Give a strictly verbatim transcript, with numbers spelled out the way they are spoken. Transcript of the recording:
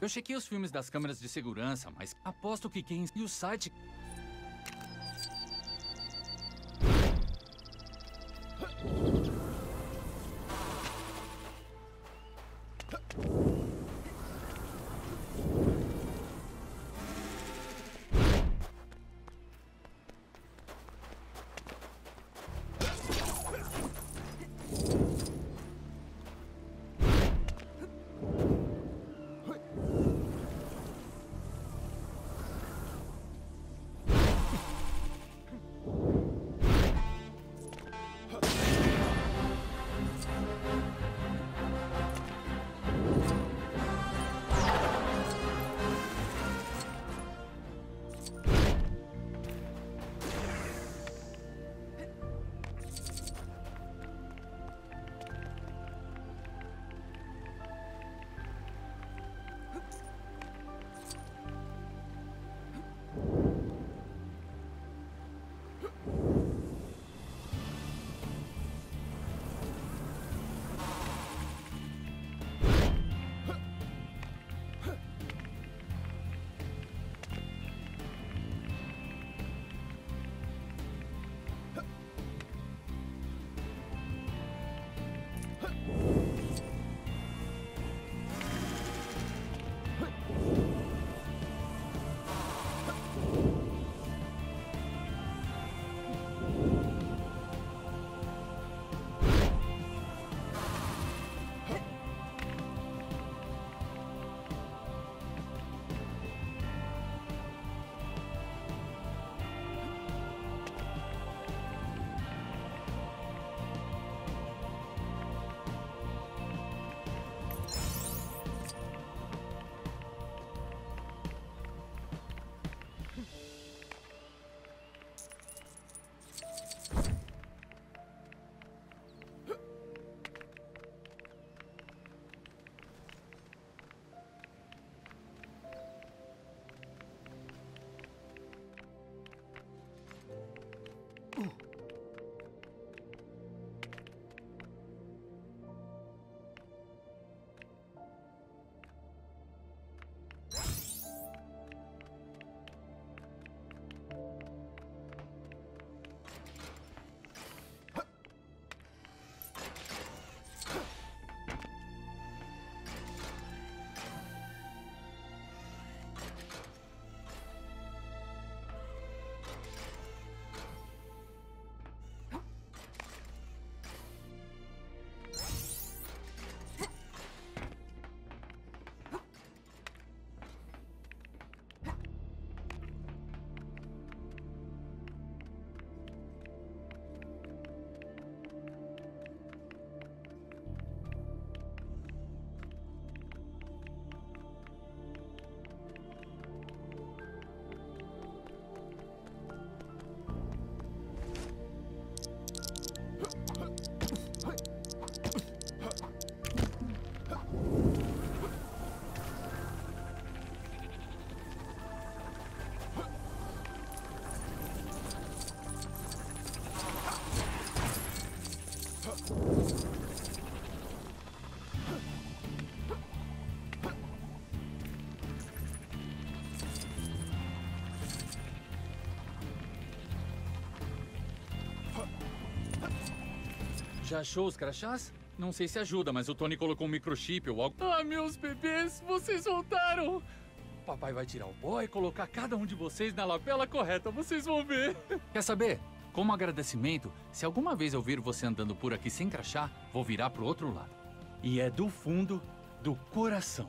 Eu chequei os filmes das câmeras de segurança, mas aposto que quem... E o site... Já achou os crachás? Não sei se ajuda, mas o Tony colocou um microchip ou algo... Ah, meus bebês, vocês voltaram! Papai vai tirar o pó e colocar cada um de vocês na lapela correta, vocês vão ver! Quer saber? Como agradecimento, se alguma vez eu vir você andando por aqui sem crachá, vou virar pro outro lado. E é do fundo do coração.